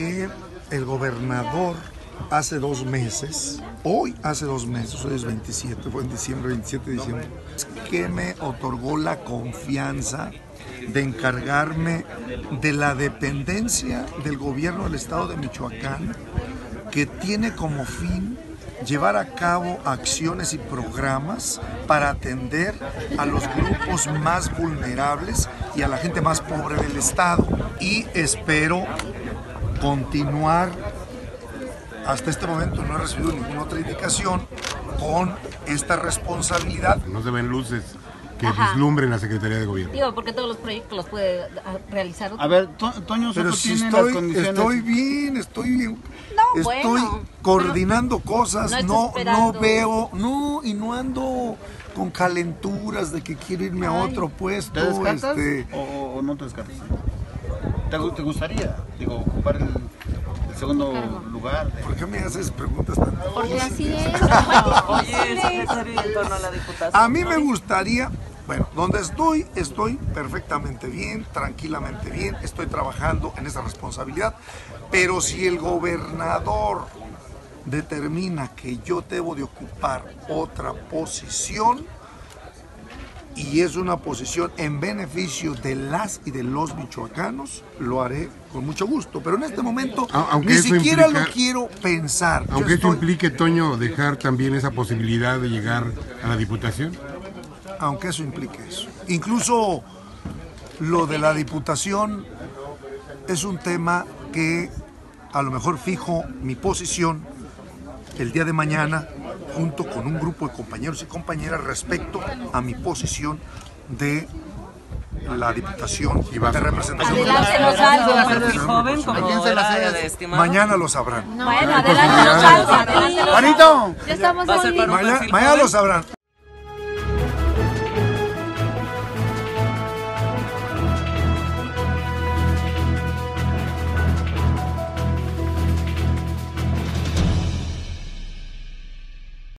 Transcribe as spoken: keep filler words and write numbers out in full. Y el gobernador hace dos meses, hoy hace dos meses, hoy es veintisiete, fue en diciembre, veintisiete de diciembre, que me otorgó la confianza de encargarme de la dependencia del gobierno del estado de Michoacán, que tiene como fin llevar a cabo acciones y programas para atender a los grupos más vulnerables y a la gente más pobre del estado. Y espero continuar, hasta este momento no he recibido ninguna otra indicación, con esta responsabilidad. No se ven luces que Ajá. vislumbren la Secretaría de Gobierno. Digo, porque todos los proyectos los puede realizar. A ver, to Toño, Soto si tiene estoy, las condiciones... estoy bien, estoy bien. No, estoy bueno, coordinando pero, cosas, no, no, no veo, no, y no ando con calenturas de que quiero irme Ay. a otro puesto. ¿Te descartas este... o, o no te descartas? ¿Te, te gustaría, digo, ocupar el, el segundo claro. lugar? De... ¿Por qué me haces preguntas tan difíciles? Porque así es. Oye, secretario, en torno a la diputación. A mí me gustaría, bueno, donde estoy, estoy perfectamente bien, tranquilamente bien, estoy trabajando en esa responsabilidad, pero si el gobernador determina que yo debo de ocupar otra posición, y es una posición en beneficio de las y de los michoacanos, lo haré con mucho gusto. Pero en este momento aunque ni siquiera implica, lo quiero pensar. Aunque esto estoy... implique, Toño, dejar también esa posibilidad de llegar a la diputación. Aunque eso implique eso. Incluso lo de la diputación es un tema que a lo mejor fijo mi posición el día de mañana, junto con un grupo de compañeros y compañeras respecto a mi posición de la diputación y de representación. Adelántenos algo, joven, como era de estimado. Mañana lo sabrán. Bueno, adelántenos algo. Marito, mañana lo sabrán.